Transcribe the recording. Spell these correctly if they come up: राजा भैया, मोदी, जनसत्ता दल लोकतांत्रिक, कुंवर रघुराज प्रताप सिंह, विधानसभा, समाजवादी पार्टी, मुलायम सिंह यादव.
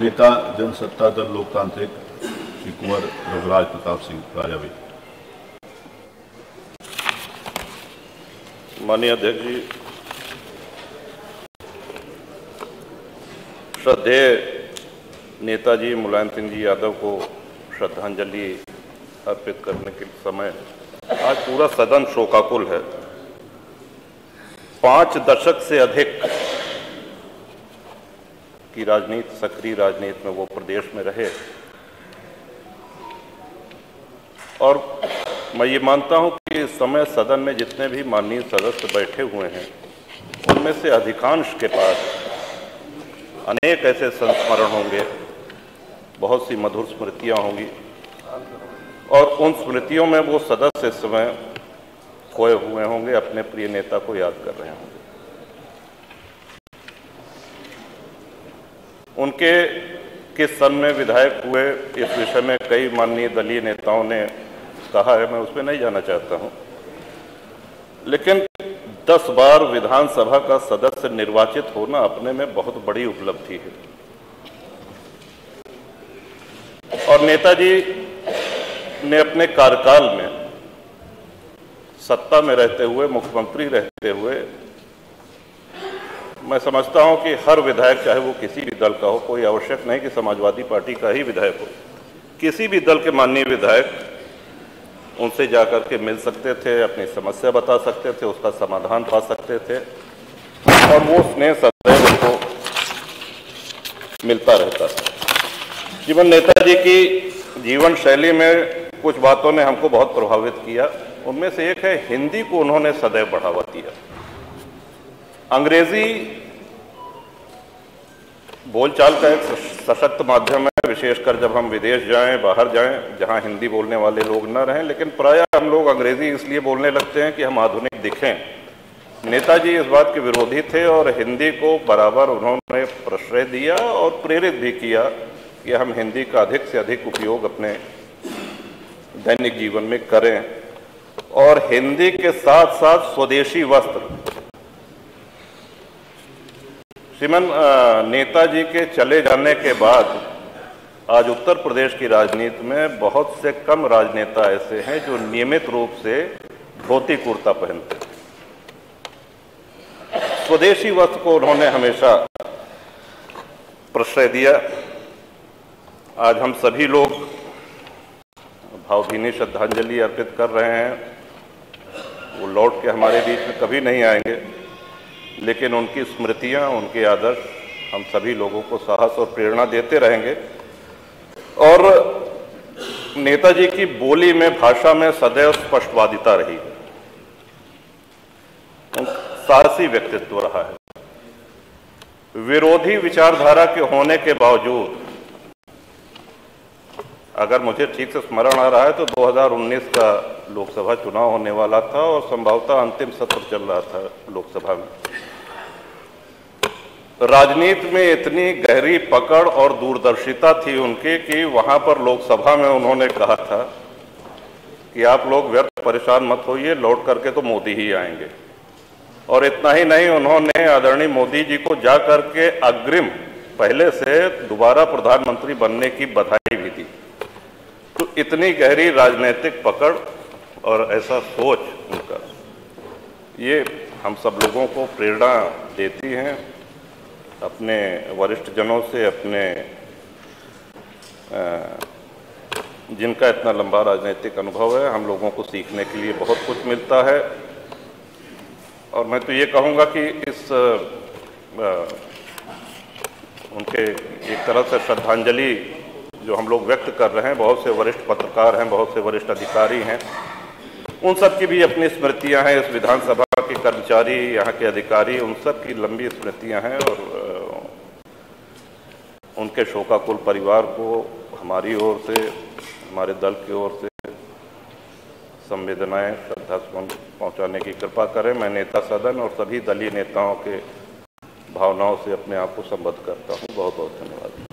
नेता जनसत्ता दल लोकतांत्रिक श्री कुंवर रघुराज प्रताप सिंह राजा भैया। माननीय अध्यक्ष जी, श्रद्धेय नेताजी मुलायम सिंह जी यादव को श्रद्धांजलि अर्पित करने के समय आज पूरा सदन शोकाकुल है। 5 दशक से अधिक की राजनीति, सक्रिय राजनीति में वो प्रदेश में रहे और मैं ये मानता हूं कि इस समय सदन में जितने भी माननीय सदस्य बैठे हुए हैं उनमें से अधिकांश के पास अनेक ऐसे संस्मरण होंगे, बहुत सी मधुर स्मृतियां होंगी और उन स्मृतियों में वो सदस्य इस समय खोए हुए होंगे, अपने प्रिय नेता को याद कर रहे होंगे। उनके किस सन में विधायक हुए इस विषय में कई माननीय दलीय नेताओं ने कहा है, मैं उसमें नहीं जाना चाहता हूं, लेकिन 10 बार विधानसभा का सदस्य निर्वाचित होना अपने में बहुत बड़ी उपलब्धि है। और नेताजी ने अपने कार्यकाल में सत्ता में रहते हुए, मुख्यमंत्री रहते हुए, मैं समझता हूं कि हर विधायक, चाहे वो किसी भी दल का हो, कोई आवश्यक नहीं कि समाजवादी पार्टी का ही विधायक हो, किसी भी दल के माननीय विधायक उनसे जाकर के मिल सकते थे, अपनी समस्या बता सकते थे, उसका समाधान पा सकते थे और वो स्नेह सदैव उनको मिलता रहता था। जीवन नेताजी की जीवन शैली में कुछ बातों ने हमको बहुत प्रभावित किया। उनमें से एक है हिंदी को उन्होंने सदैव बढ़ावा दिया। अंग्रेजी बोलचाल का एक सशक्त माध्यम है, विशेषकर जब हम विदेश जाएं, बाहर जाएं, जहां हिंदी बोलने वाले लोग ना रहें, लेकिन प्रायः हम लोग अंग्रेजी इसलिए बोलने लगते हैं कि हम आधुनिक दिखें। नेताजी इस बात के विरोधी थे और हिंदी को बराबर उन्होंने प्रश्रय दिया और प्रेरित भी किया कि हम हिंदी का अधिक से अधिक उपयोग अपने दैनिक जीवन में करें और हिंदी के साथ साथ स्वदेशी वस्त्र। श्रीमान नेताजी के चले जाने के बाद आज उत्तर प्रदेश की राजनीति में बहुत से कम राजनेता ऐसे हैं जो नियमित रूप से धोती कुर्ता पहनते हैं। स्वदेशी वस्त्र को उन्होंने हमेशा प्रश्रय दिया। आज हम सभी लोग भावभीनी श्रद्धांजलि अर्पित कर रहे हैं। वो लौट के हमारे बीच में कभी नहीं आएंगे, लेकिन उनकी स्मृतियां, उनके आदर्श हम सभी लोगों को साहस और प्रेरणा देते रहेंगे। और नेताजी की बोली में, भाषा में सदैव स्पष्टवादिता रही है, साहसी व्यक्तित्व रहा है। विरोधी विचारधारा के होने के बावजूद, अगर मुझे ठीक से स्मरण आ रहा है तो 2019 का लोकसभा चुनाव होने वाला था और संभवतः अंतिम सत्र चल रहा था लोकसभा में। राजनीति में इतनी गहरी पकड़ और दूरदर्शिता थी उनकी कि वहां पर लोकसभा में उन्होंने कहा था कि आप लोग व्यर्थ परेशान मत होइए, लौट करके तो मोदी ही आएंगे। और इतना ही नहीं, उन्होंने आदरणीय मोदी जी को जा करके अग्रिम पहले से दोबारा प्रधानमंत्री बनने की बधाई भी दी। तो इतनी गहरी राजनीतिक पकड़ और ऐसा सोच उनका, ये हम सब लोगों को प्रेरणा देती हैं। अपने वरिष्ठ जनों से, अपने जिनका इतना लंबा राजनीतिक अनुभव है, हम लोगों को सीखने के लिए बहुत कुछ मिलता है। और मैं तो ये कहूँगा कि इस उनके एक तरह से श्रद्धांजलि जो हम लोग व्यक्त कर रहे हैं, बहुत से वरिष्ठ पत्रकार हैं, बहुत से वरिष्ठ अधिकारी हैं, उन सब की भी अपनी स्मृतियां हैं। इस विधानसभा के कर्मचारी, यहाँ के अधिकारी, उन सब की लंबी स्मृतियां हैं और उनके शोकाकुल परिवार को हमारी ओर से, हमारे दल की ओर से संवेदनाएं, श्रद्धासुमन पहुँचाने की कृपा करें। मैं नेता सदन और सभी दलीय नेताओं के भावनाओं से अपने आप को संबद्ध करता हूँ। बहुत बहुत धन्यवाद।